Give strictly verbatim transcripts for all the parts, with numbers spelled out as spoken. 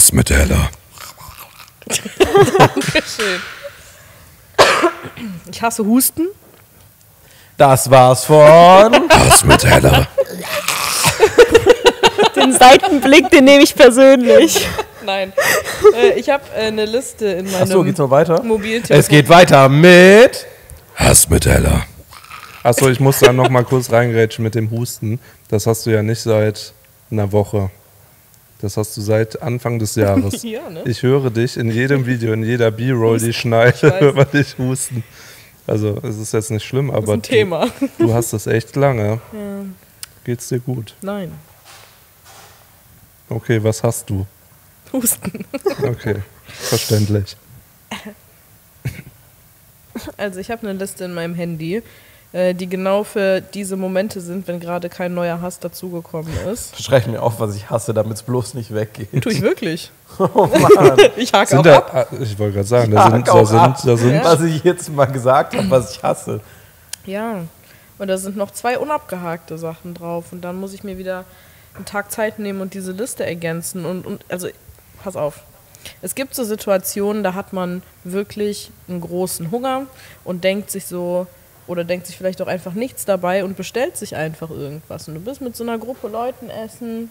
Hass mit Heller. Dankeschön. Ich hasse Husten. Das war's von Hass mit Heller. Den Seitenblick, den nehme ich persönlich. Nein. Äh, ich habe äh, eine Liste in meinem Achso, geht's noch weiter? Mobiltelefon. Es geht weiter mit Hass mit Heller. Achso, ich muss da noch mal kurz reingrätschen mit dem Husten. Das hast du ja nicht seit einer Woche. Das hast du seit Anfang des Jahres. Ja, ne? Ich höre dich in jedem Video, in jeder B-Roll, die ich schneide, hört man dich husten. Also es ist jetzt nicht schlimm, aber das ist ein Thema. Du, du hast das echt lange. Ja. Geht's dir gut? Nein. Okay, was hast du? Husten. Okay, verständlich. Also ich habe eine Liste in meinem Handy, die genau für diese Momente sind, wenn gerade kein neuer Hass dazugekommen ist. Schreib mir auf, was ich hasse, damit es bloß nicht weggeht. Tue ich wirklich. Oh Mann. Ich hake sind auch da, ab. Ich wollte gerade sagen, da sind, da, sind, da, sind, da sind... Ja. Was ich jetzt mal gesagt habe, was ich hasse. Ja, und da sind noch zwei unabgehakte Sachen drauf. Und dann muss ich mir wieder einen Tag Zeit nehmen und diese Liste ergänzen. Und, und also, pass auf. Es gibt so Situationen, da hat man wirklich einen großen Hunger und denkt sich so... Oder denkt sich vielleicht auch einfach nichts dabei und bestellt sich einfach irgendwas. Und du bist mit so einer Gruppe Leuten essen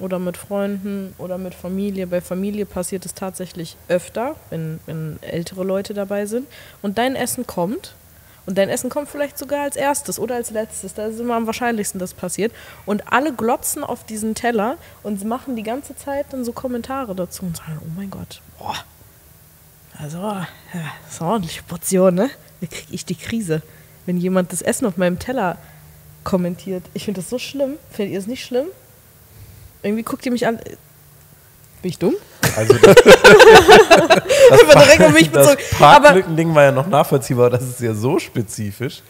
oder mit Freunden oder mit Familie. Bei Familie passiert es tatsächlich öfter, wenn, wenn ältere Leute dabei sind. Und dein Essen kommt. Und dein Essen kommt vielleicht sogar als erstes oder als letztes. Da ist immer am wahrscheinlichsten, dass passiert. Und alle glotzen auf diesen Teller und machen die ganze Zeit dann so Kommentare dazu und sagen, oh mein Gott, boah. Also, ja, das ist eine ordentliche Portion, ne? Da kriege ich die Krise, wenn jemand das Essen auf meinem Teller kommentiert. Ich finde das so schlimm. Findet ihr es nicht schlimm? Irgendwie guckt ihr mich an. Bin ich dumm? Also das, das, direkt das Parklücken-Ding war ja noch nachvollziehbar, das ist ja so spezifisch.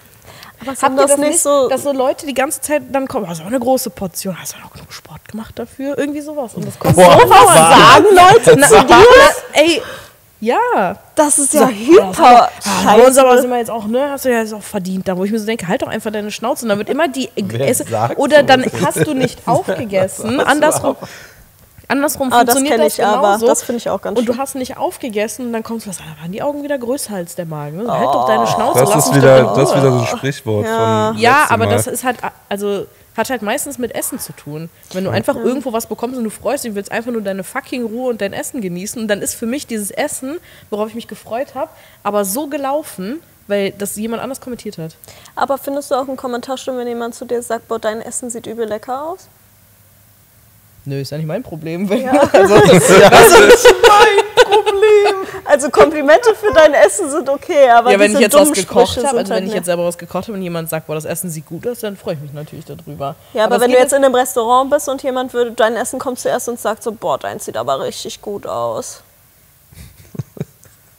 Aber habt ihr das, das nicht so, dass so Leute die ganze Zeit dann kommen, also eine große Portion, hast du auch genug Sport gemacht dafür? Irgendwie sowas. Und das kommt so sagen Leute na, na, na, ey, ja, das ist ja so, hyper. Bei uns aber sind wir jetzt auch, ne, hast du ja jetzt auch verdient, da wo ich mir so denke, halt doch einfach deine Schnauze. Und da wird immer die Esse, oder dann hast du nicht aufgegessen. Andersrum, andersrum ah, funktioniert das, das ich genauso. Aber. Das finde ich auch ganz schön. Und du hast nicht aufgegessen und dann kommst du was, da waren die Augen wieder größer als der Magen. Ne? So, halt oh. doch deine Schnauze. Das lass ist wieder, das ist wieder so ein Sprichwort. Ja, von ja aber Mal. Das ist halt, also... Hat halt meistens mit Essen zu tun. Wenn du einfach ja. irgendwo was bekommst und du freust dich, willst einfach nur deine fucking Ruhe und dein Essen genießen. Und dann ist für mich dieses Essen, worauf ich mich gefreut habe, aber so gelaufen, weil das jemand anders kommentiert hat. Aber findest du auch einen Kommentar schlimm, wenn jemand zu dir sagt, boah, dein Essen sieht übel lecker aus? Nö, ist ja nicht mein Problem. Ja. Also, das ist ja nicht mein Problem. Also Komplimente für dein Essen sind okay, aber ja, wenn ich jetzt was gekocht habe, also wenn ich jetzt selber was gekocht habe und jemand sagt, boah, das Essen sieht gut aus, dann freue ich mich natürlich darüber. Ja, aber, aber wenn du jetzt in einem Restaurant bist und jemand würde, dein Essen kommt zuerst und sagt so, boah, dein sieht aber richtig gut aus.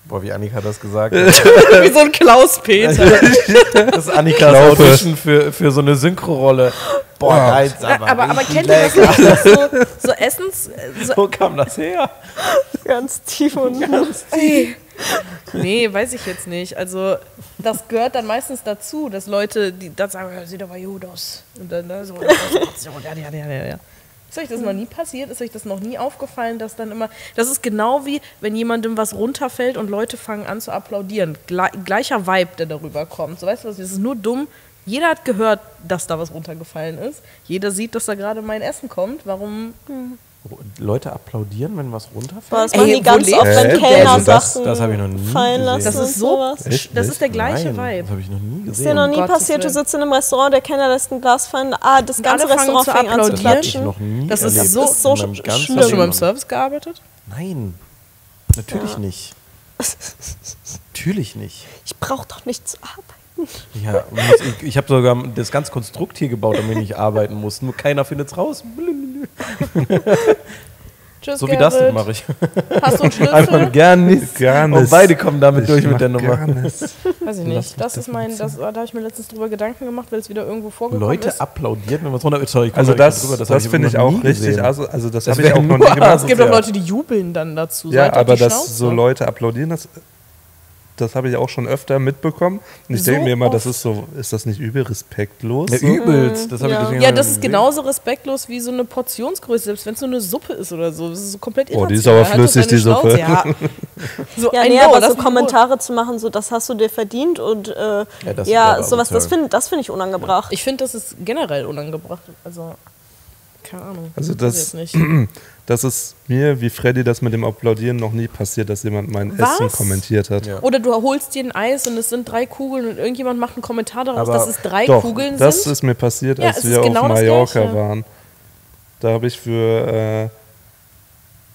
Boah, wie Annika das gesagt hat. Wie so ein Klaus-Peter. Das ist Annikas Audition für, für so eine Synchro-Rolle. Boah, wow. Geil, aber, aber, aber kennt ihr das nicht? Das so, so Essens... So Wo kam das her? Ganz tief und... Ganz tief. Nee, weiß ich jetzt nicht. Also, das gehört dann meistens dazu, dass Leute, die dann sagen, sieht aber gut aus. Und dann ne, so... Ja, ja, ja, ja, ja. Ist euch das noch nie passiert? Ist euch das noch nie aufgefallen, dass dann immer... Das ist genau wie, wenn jemandem was runterfällt und Leute fangen an zu applaudieren. Gle gleicher Vibe, der darüber kommt. So, weißt du was? Das ist nur dumm. Jeder hat gehört, dass da was runtergefallen ist. Jeder sieht, dass da gerade mein Essen kommt. Warum... Hm. Leute applaudieren, wenn was runterfällt? Das Ey, ganz oft, wenn Kellner also das, das habe ich noch nie fallen lassen. Das ist so, echt, das ist der gleiche Nein, Vibe. Das habe ich noch nie gesehen. Das ist dir noch nie Gott passiert, du sitzt in einem Restaurant, der Kellner lässt ein Glas fallen, ah, das und ganze Restaurant fängt an zu klatschen. Das, das ist so, so schlimm. Hast du schon beim Service gearbeitet? Nein, natürlich ja. nicht. Natürlich nicht. Ich brauche doch nicht zu arbeiten. Ja, ich, ich habe sogar das ganze Konstrukt hier gebaut, damit ich nicht arbeiten muss. Nur keiner findet's raus. Tschüss, so wie Gerrit. Das mache ich. Hast du einen Schlüssel? Einfach gar nichts. Gar nichts. Und beide kommen damit ich durch mit der Nummer. Gar nichts. Weiß ich nicht. Das ist mein, das, da habe ich mir letztens drüber Gedanken gemacht, weil es wieder irgendwo vorgekommen Leute ist. Leute applaudieren, wenn man es runterfällt. Also das, drüber, das, das finde ich auch richtig. Also, also das, das habe ich auch noch nie gemacht. Es gibt auch Leute, die jubeln dann dazu. Ja, aber dass so Leute applaudieren, das... das habe ich auch schon öfter mitbekommen. Und ich so denke mir immer, das ist so, ist das nicht übel respektlos? Ja, übelst. Das ja. Ich ja, das ist genauso respektlos wie so eine Portionsgröße, selbst wenn es so eine Suppe ist oder so. Das ist so komplett irrational. Oh, die ist aber flüssig, die Suppe. Ja, so ja, nee, aber so Kommentare zu machen, so das hast du dir verdient und äh, ja, ja sowas, das finde das find ich unangebracht. Ich finde, das ist generell unangebracht. Also, keine Ahnung. Also das, das, das ist mir, wie Freddy das mit dem Applaudieren, noch nie passiert, dass jemand mein Was? Essen kommentiert hat. Ja. Oder du holst dir ein Eis und es sind drei Kugeln und irgendjemand macht einen Kommentar daraus, aber dass es drei doch, Kugeln das sind. Das ist mir passiert, ja, als wir genau auf Mallorca waren. Da habe ich für äh,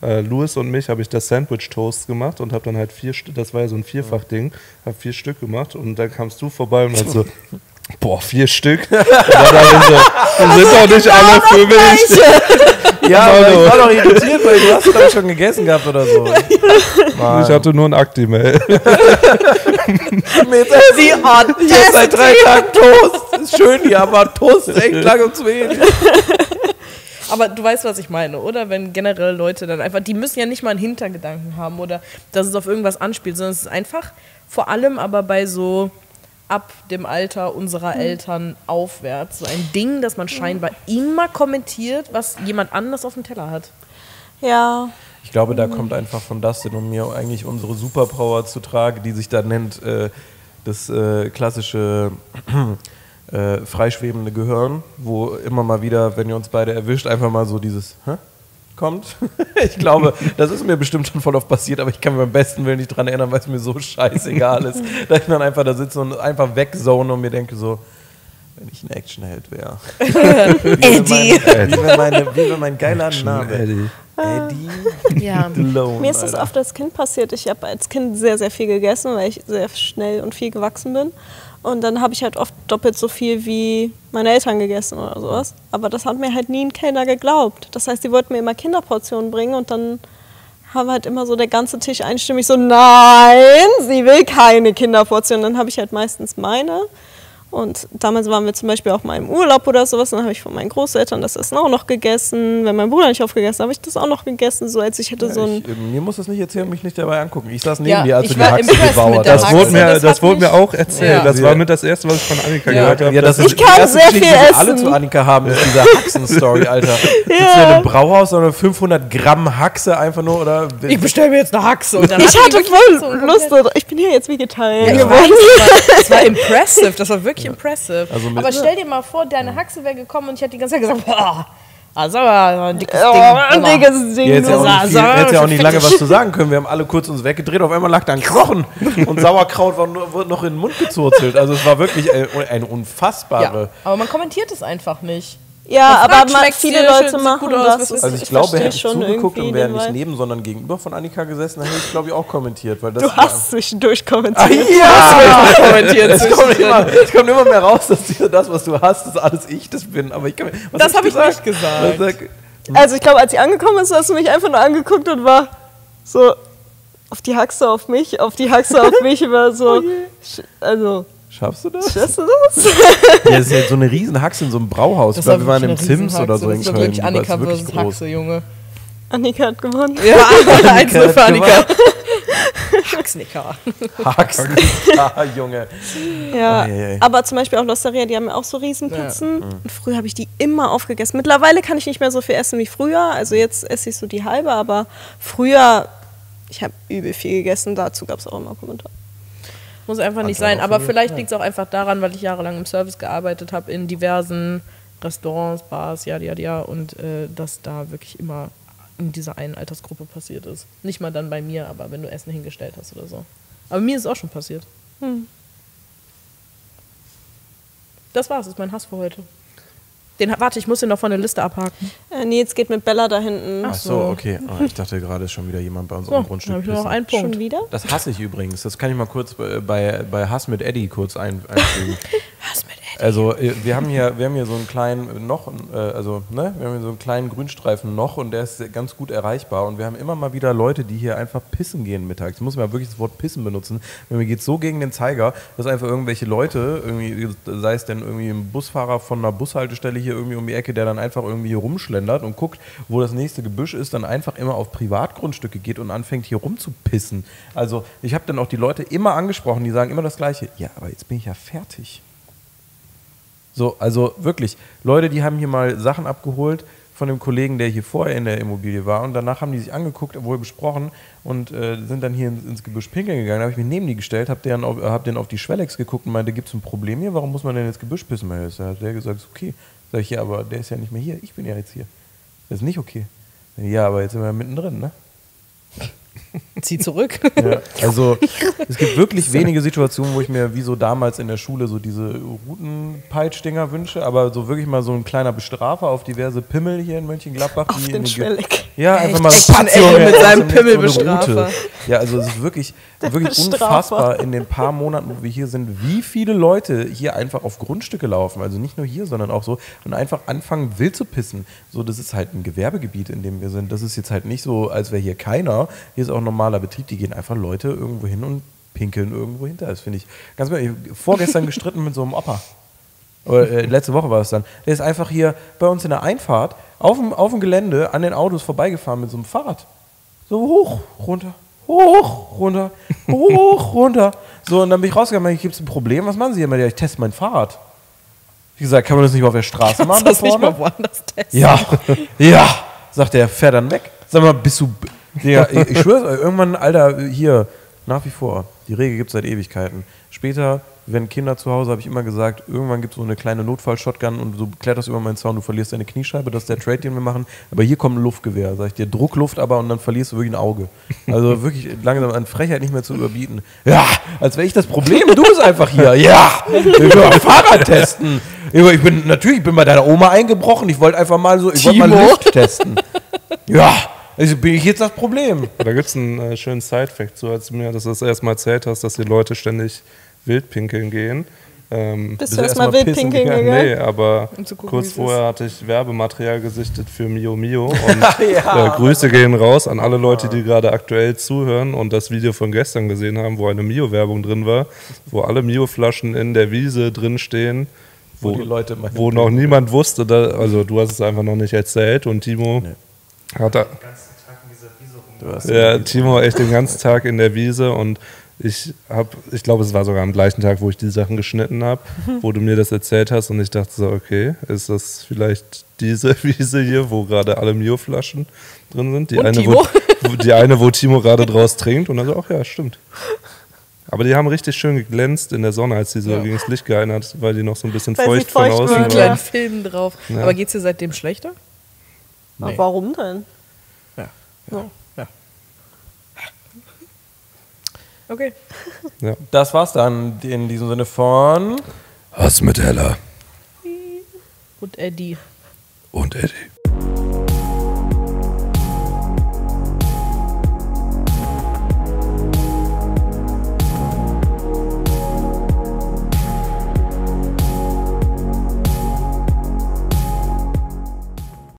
äh, Louis und mich habe ich das Sandwich Toast gemacht und habe dann halt vier, das war ja so ein Vierfachding, habe vier Stück gemacht und dann kamst du vorbei und hast so... Boah, vier Stück? Da so, sind doch nicht alle für mich. Ja, aber ich war doch irritiert, weil du hast es dann schon gegessen gehabt oder so. Ja. Ich hatte nur ein Aktimel. Sie hat jetzt seit drei Tagen Toast. Ist schön hier, aber Toast ist echt lang und zu wenig. Aber du weißt, was ich meine, oder? Wenn generell Leute dann einfach, die müssen ja nicht mal einen Hintergedanken haben oder dass es auf irgendwas anspielt, sondern es ist einfach vor allem aber bei so... ab dem Alter unserer Eltern aufwärts. So ein Ding, dass man scheinbar immer kommentiert, was jemand anders auf dem Teller hat. Ja. Ich glaube, da kommt einfach von Dustin und mir eigentlich unsere Superpower zu Trage, die sich da nennt äh, das äh, klassische äh, freischwebende Gehirn, wo immer mal wieder, wenn ihr uns beide erwischt, einfach mal so dieses Hä? Kommt. Ich glaube, das ist mir bestimmt schon voll oft passiert, aber ich kann mir beim besten Willen nicht dran erinnern, weil es mir so scheißegal ist, dass ich dann einfach da sitze und einfach wegzone und mir denke so, wenn ich ein Actionheld wäre. Eddie! Mein, wie wäre mein, wär mein geiler Name? Eddie. Eddie ja. Lone, mir ist das Alter. Oft als Kind passiert. Ich habe als Kind sehr, sehr viel gegessen, weil ich sehr schnell und viel gewachsen bin. Und dann habe ich halt oft doppelt so viel wie meine Eltern gegessen oder sowas. Aber das hat mir halt nie ein Kellner geglaubt. Das heißt, die wollten mir immer Kinderportionen bringen und dann haben halt immer so der ganze Tisch einstimmig so, nein, sie will keine Kinderportion. Dann habe ich halt meistens meine. Und damals waren wir zum Beispiel auch mal im Urlaub oder sowas. Dann habe ich von meinen Großeltern das Essen auch noch gegessen. Wenn mein Bruder nicht aufgegessen hat, habe ich das auch noch gegessen. So als ich hätte ja, so ein. Ich, mir muss das nicht erzählen, mich nicht dabei angucken. Ich saß neben ja, dir, als du die Haxe gebaut hast. Das wurde mir, das das wurde mir auch erzählt. Ja. Das war mit das Erste, was ich von Annika ja. gehört habe. Ja, das ich ist, kann sehr viel essen. Alle zu Annika haben, ist diese Haxen-Story, Alter. Ja. Ist ja ein Brauhaus, sondern fünfhundert Gramm Haxe einfach nur. Oder ich bestelle mir jetzt eine Haxe. Und dann ich hatte voll Lust. Ich bin hier jetzt Vegetarier geworden. Das war impressive. Das war wirklich impressive. Also aber stell dir mal vor, deine Haxe wäre gekommen und ich hätte die ganze Zeit gesagt, boah, also ein dickes Ding. Oh, ein dickes Ding. Ja, jetzt hätte ja auch nicht lange was zu sagen können. Wir haben alle kurz uns weggedreht, auf einmal lag da ein Knochen und Sauerkraut wurde noch in den Mund gezurzelt. Also es war wirklich eine unfassbare... Ja, aber man kommentiert es einfach nicht. Ja, aber man, viele Leute machen das. Also ich, ich glaube, hätte ich zugeguckt und wäre nicht neben, sondern gegenüber von Annika gesessen, dann hätte ich, glaube ich, auch kommentiert. Weil das du hast zwischendurch kommentiert. Ah, ja! Du hast kommentiert. Es kommt, immer, es kommt immer mehr raus, dass das, was du hast, dass alles ich das bin. Aber ich kann, was das habe ich nicht gesagt. gesagt. Also ich glaube, als sie angekommen ist, hast du mich einfach nur angeguckt und war so auf die Haxe auf mich, auf die Haxe auf mich, war so, also... Schaffst du das? Schaffst du das? Ja, das ist halt so eine riesen Haxe in so einem Brauhaus. Das war, wir waren im Sims oder so in Köln. Das ist wirklich Annika versus Haxe, Junge. Annika hat gewonnen. Ja, eins nur für Annika. Haxnicker. Haxnicker, Junge. Ja, aber zum Beispiel auch L'Osteria, die haben ja auch so Riesenpizzen. Ja. Und früher habe ich die immer aufgegessen. Mittlerweile kann ich nicht mehr so viel essen wie früher. Also jetzt esse ich so die halbe, aber früher, ich habe übel viel gegessen. Dazu gab es auch immer Kommentare. Muss einfach nicht sein, aber vielleicht liegt es auch einfach daran, weil ich jahrelang im Service gearbeitet habe, in diversen Restaurants, Bars, ja, ja, ja, und äh, dass da wirklich immer in dieser einen Altersgruppe passiert ist. Nicht mal dann bei mir, aber wenn du Essen hingestellt hast oder so. Aber mir ist es auch schon passiert. Hm. Das war's, ist mein Hass für heute. Den, warte, ich muss den noch von der Liste abhaken. Äh, nee, jetzt geht mit Bella da hinten. Ach so, okay. Oh, ich dachte gerade, ist schon wieder jemand bei uns so, auf dem Grundstück. Hab ich noch einen Punkt. Schon wieder? Das hasse ich übrigens. Das kann ich mal kurz bei, bei Hass mit Eddie kurz ein, einfügen. Hass mit Eddie. Also wir haben hier, wir haben hier so einen kleinen noch, also ne, wir haben hier so einen kleinen Grünstreifen noch und der ist ganz gut erreichbar und wir haben immer mal wieder Leute, die hier einfach pissen gehen mittags. Ich muss mal wirklich das Wort pissen benutzen. Mir geht es so gegen den Zeiger, dass einfach irgendwelche Leute, irgendwie, sei es denn irgendwie ein Busfahrer von einer Bushaltestelle hier irgendwie um die Ecke, der dann einfach irgendwie hier rumschlendert und guckt, wo das nächste Gebüsch ist, dann einfach immer auf Privatgrundstücke geht und anfängt hier rumzupissen. Also ich habe dann auch die Leute immer angesprochen, die sagen immer das Gleiche. Ja, aber jetzt bin ich ja fertig. So, also wirklich, Leute, die haben hier mal Sachen abgeholt von dem Kollegen, der hier vorher in der Immobilie war und danach haben die sich angeguckt, wohl besprochen und äh, sind dann hier ins, ins Gebüsch pinkeln gegangen. Da habe ich mich neben die gestellt, habe denen auf, hab auf die Schwellex geguckt und meinte, gibt es ein Problem hier? Warum muss man denn jetzt Gebüsch pissen? Da hat der gesagt, okay. Sag ich, ja, aber der ist ja nicht mehr hier. Ich bin ja jetzt hier. Das ist nicht okay. Ja, aber jetzt sind wir ja mittendrin, ne? Zieh zurück. Ja, also es gibt wirklich wenige Situationen, wo ich mir wie so damals in der Schule so diese Routenpeitschdinger wünsche, aber so wirklich mal so ein kleiner Bestrafer auf diverse Pimmel hier in Mönchengladbach. Auf die den Schwelleck. Ja, echt? Einfach mal so ein mit seinem Pimmelbestrafer. Ja, also es ist wirklich, wirklich unfassbar in den paar Monaten, wo wir hier sind, wie viele Leute hier einfach auf Grundstücke laufen, also nicht nur hier, sondern auch so und einfach anfangen wild zu pissen. So, das ist halt ein Gewerbegebiet, in dem wir sind. Das ist jetzt halt nicht so, als wäre hier keiner. Hier ist auch normaler Betrieb, die gehen einfach Leute irgendwo hin und pinkeln irgendwo hinter. Das finde ich ganz ich habe vorgestern gestritten mit so einem Opa. Oder, äh, letzte Woche war es dann. Der ist einfach hier bei uns in der Einfahrt auf dem, auf dem Gelände an den Autos vorbeigefahren mit so einem Fahrrad. So hoch, runter, hoch, runter, hoch, runter. So, und dann bin ich rausgegangen, gibt es ein Problem? Was machen Sie hier? Ich teste mein Fahrrad. Wie gesagt, kann man das nicht mal auf der Straße machen? Kannst du das nicht mal woanders testen? Ja, ja, sagt der, fährt dann weg. Sag mal, bist du... Digga, ich, ich schwöre es, irgendwann, Alter, hier, nach wie vor, die Regel gibt es seit Ewigkeiten. Später, wenn Kinder zu Hause, habe ich immer gesagt, irgendwann gibt es so eine kleine Notfall-Shotgun und so klärt das über meinen Zaun, du verlierst deine Kniescheibe, das ist der Trade, den wir machen, aber hier kommt ein Luftgewehr, sag ich dir, Druckluft aber und dann verlierst du wirklich ein Auge. Also wirklich langsam an Frechheit nicht mehr zu überbieten. Ja, als wäre ich das Problem, du bist einfach hier. Ja, ich will mal Fahrrad testen. Ich bin, natürlich, ich bin bei deiner Oma eingebrochen, ich wollte einfach mal so, ich wollte mal Luft testen. Ja. Also bin ich jetzt das Problem. Da gibt es einen äh, schönen Side-Fact zu, als du mir das erstmal erzählt hast, dass die Leute ständig wildpinkeln gehen. Ähm, bist, bist du erstmal erst wildpinkeln gegangen? Nee, aber um gucken, kurz vorher hatte ich Werbematerial gesichtet für MioMio. Und ja. äh, Grüße gehen raus an alle Leute, die gerade aktuell zuhören und das Video von gestern gesehen haben, wo eine Mio-Werbung drin war, wo alle Mio-Flaschen in der Wiese drin stehen, wo, wo, die Leute wo noch niemand wusste, da, also du hast es einfach noch nicht erzählt und Timo nee. hat da... Ja, Timo echt den ganzen Tag in der Wiese und ich habe, ich glaube, es war sogar am gleichen Tag, wo ich die Sachen geschnitten habe, wo du mir das erzählt hast und ich dachte so, okay, ist das vielleicht diese Wiese hier, wo gerade alle Mio-Flaschen drin sind? Die, eine wo, die eine, wo Timo gerade draus trinkt und dann so, ach ja, stimmt. Aber die haben richtig schön geglänzt in der Sonne, als die so ja. gegen das Licht gehalten hat, weil die noch so ein bisschen feucht, feucht von außen waren. Mit kleinen Filmen drauf. Ja. Aber geht's dir seitdem schlechter? Nee. Aber warum denn? Ja. ja. ja. Okay. Ja. Das war's dann in diesem Sinne von Hass mit Heller. Und Eddie. Und Eddie.